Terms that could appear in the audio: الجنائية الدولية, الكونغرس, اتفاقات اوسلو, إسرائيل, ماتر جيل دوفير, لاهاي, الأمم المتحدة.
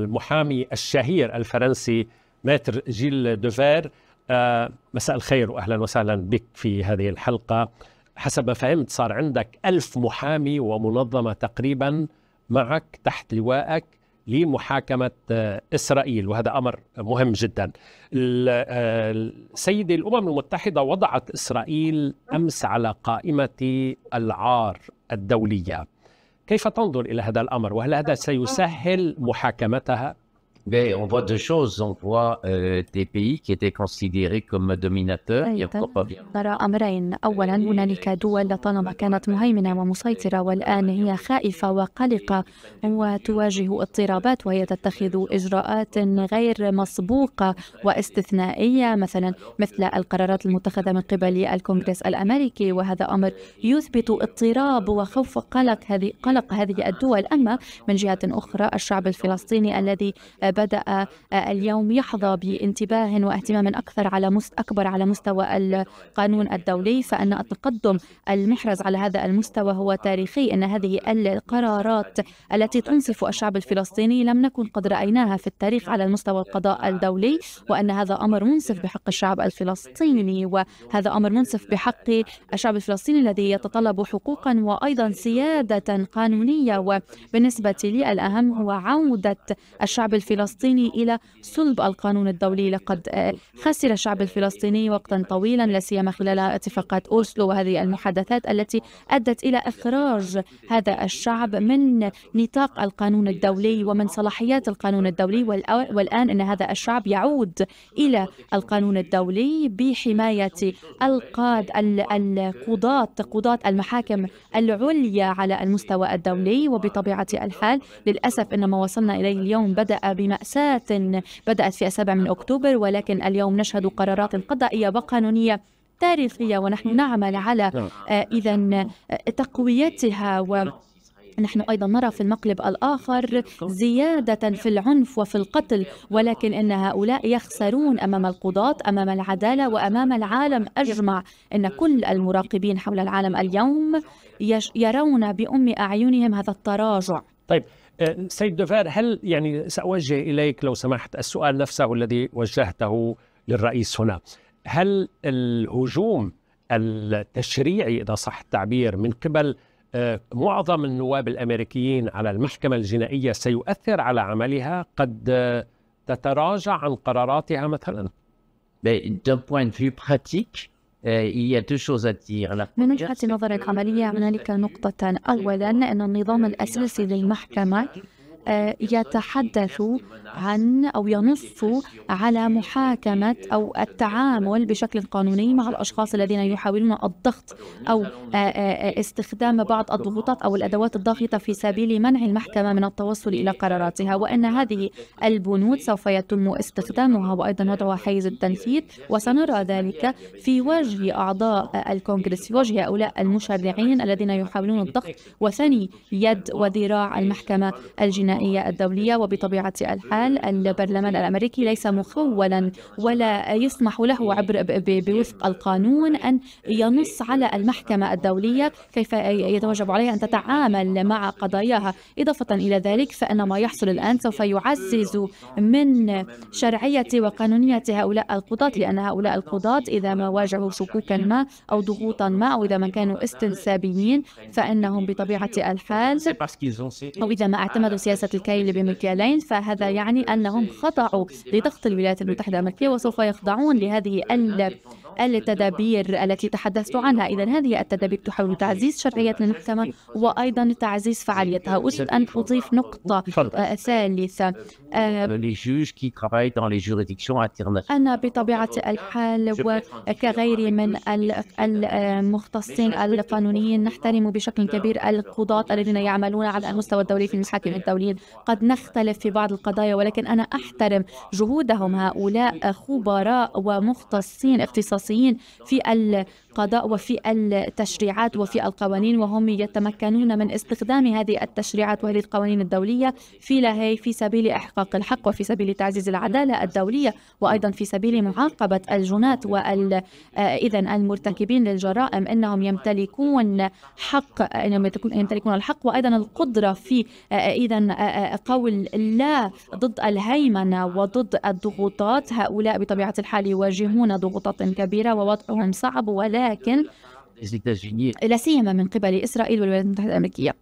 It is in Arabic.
المحامي الشهير الفرنسي ماتر جيل دوفير. مساء الخير وأهلا وسهلا بك في هذه الحلقة. حسب ما فهمت صار عندك 1000 محامي ومنظمة تقريبا معك تحت لوائك لمحاكمة إسرائيل، وهذا أمر مهم جدا. السيدة الأمم المتحدة وضعت إسرائيل أمس على قائمة العار الدولية، كيف تنظر إلى هذا الأمر؟ وهل هذا سيسهل محاكمتها؟ Mais on voit deux choses. On voit des pays qui étaient considérés comme dominateurs. نرى أمرين. أولا، هنالك دول طالما كانت مهيمنة ومسيطرة والآن هي خائفة وقلقة وتواجه اضطرابات، وهي تتخذ إجراءات غير مسبوقة واستثنائية، مثلا مثل القرارات المتخذة من قبل الكونغرس الأمريكي، وهذا أمر يثبت اضطراب وخوف قلق هذه الدول. أما من جهة أخرى الشعب الفلسطيني الذي بدأ اليوم يحظى بانتباه واهتمام أكثر على مستوى القانون الدولي، فأن التقدم المحرز على هذا المستوى هو تاريخي. أن هذه القرارات التي تنصف الشعب الفلسطيني لم نكن قد رأيناها في التاريخ على المستوى القضاء الدولي، وأن هذا أمر منصف بحق الشعب الفلسطيني، وهذا أمر منصف بحق الشعب الفلسطيني الذي يتطلب حقوقا وأيضا سيادة قانونية. وبالنسبة لي الأهم هو عودة الشعب الفلسطيني إلى صلب القانون الدولي. لقد خسر الشعب الفلسطيني وقتا طويلا، لا سيما خلال اتفاقات اوسلو وهذه المحادثات التي أدت إلى إخراج هذا الشعب من نطاق القانون الدولي ومن صلاحيات القانون الدولي، والآن أن هذا الشعب يعود إلى القانون الدولي بحماية قضاة المحاكم العليا على المستوى الدولي. وبطبيعة الحال للأسف أن ما وصلنا إليه اليوم بدأ بمأساة بدأت في السابع من أكتوبر، ولكن اليوم نشهد قرارات قضائية وقانونية تاريخية، ونحن نعمل على إذن تقويتها. نحن أيضا نرى في المقلب الآخر زيادة في العنف وفي القتل، ولكن إن هؤلاء يخسرون أمام القضاة، أمام العدالة، وأمام العالم أجمع. إن كل المراقبين حول العالم اليوم يرون بأم أعينهم هذا التراجع. طيب سيد دوفير، هل يعني سأوجه إليك لو سمحت السؤال نفسه الذي وجهته للرئيس هنا، هل الهجوم التشريعي إذا صح التعبير من قبل معظم النواب الأمريكيين على المحكمة الجنائية سيؤثر على عملها؟ قد تتراجع عن قراراتها مثلا؟ D'un point de vue pratique, من وجهة النظر العملية هنالك نقطتان. أولا، أن النظام الأساسي للمحكمة يتحدث عن أو ينص على محاكمة أو التعامل بشكل قانوني مع الأشخاص الذين يحاولون الضغط أو استخدام بعض الضغوطات أو الأدوات الضاغطة في سبيل منع المحكمة من التوصل إلى قراراتها، وأن هذه البنود سوف يتم استخدامها وأيضا وضعها حيز التنفيذ. وسنرى ذلك في وجه أعضاء الكونغرس، في وجه هؤلاء المشرعين الذين يحاولون الضغط وثني يد وذراع المحكمة الجنائية الدولية. وبطبيعة الحال البرلمان الأمريكي ليس مخولا ولا يسمح له بوفق القانون أن ينص على المحكمة الدولية كيف يتوجب عليها أن تتعامل مع قضاياها. إضافة إلى ذلك فإن ما يحصل الآن سوف يعزز من شرعية وقانونية هؤلاء القضاة، لأن هؤلاء القضاة إذا ما واجهوا شكوكا ما أو ضغوطا ما أو إذا ما كانوا استنسابيين فإنهم بطبيعة الحال أو إذا ما اعتمدوا سياسة الكيل بمكيالين فهذا يعني أنهم خضعوا لضغط الولايات المتحدة الأمريكية وسوف يخضعون لهذه التدابير التي تحدثت عنها. إذا هذه التدابير تحاول تعزيز شرعية المحكمة وأيضا تعزيز فعاليتها. أريد أن أضيف نقطة ثالثة. أنا بطبيعة الحال وكغيري من المختصين القانونيين نحترم بشكل كبير القضاة الذين يعملون على المستوى الدولي في المحاكم الدولية. قد نختلف في بعض القضايا، ولكن أنا أحترم جهودهم. هؤلاء خبراء ومختصين اختصاصيين السياسيين في القضاء وفي التشريعات وفي القوانين، وهم يتمكنون من استخدام هذه التشريعات وهذه القوانين الدولية في لاهاي في سبيل إحقاق الحق وفي سبيل تعزيز العدالة الدولية، وأيضا في سبيل معاقبة الجناة المرتكبين للجرائم. إنهم يمتلكون حق، إنهم يمتلكون الحق وأيضا القدرة في قول لا ضد الهيمنة وضد الضغوطات. هؤلاء بطبيعة الحال يواجهون ضغوطات كبيرة ووضعهم صعب، ولكن لا سيما من قبل إسرائيل والولايات المتحدة الأمريكية.